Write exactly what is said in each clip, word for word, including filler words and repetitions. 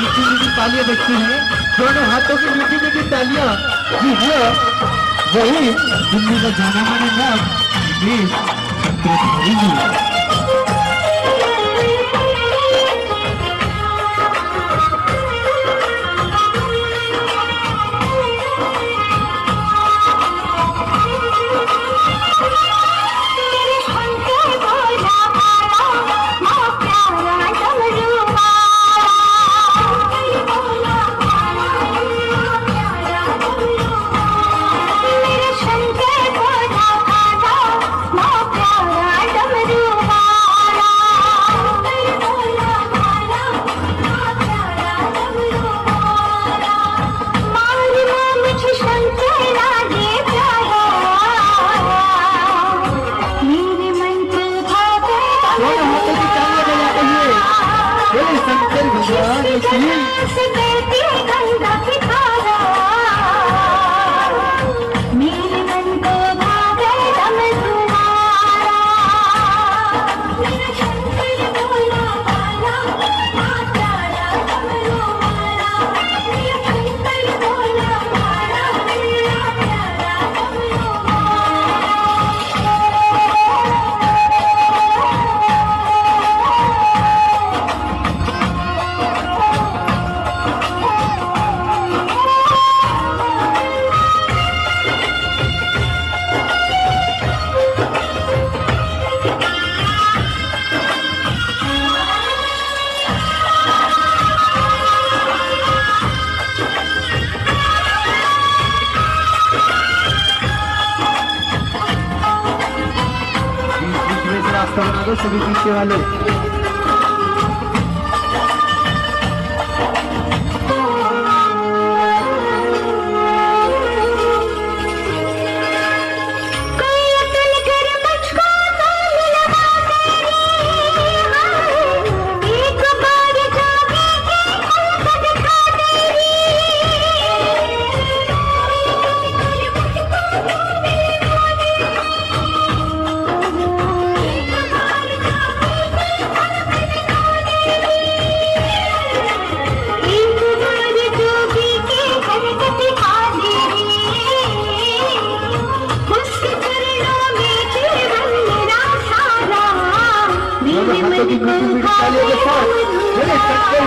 मीठी मीठी तालियां बजती हैं, दोनों हाथों की मीठी मीठी तालियां जी है वही दिल्ली का जाना माना नाम जी। सभी पीछे वाले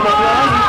भगवान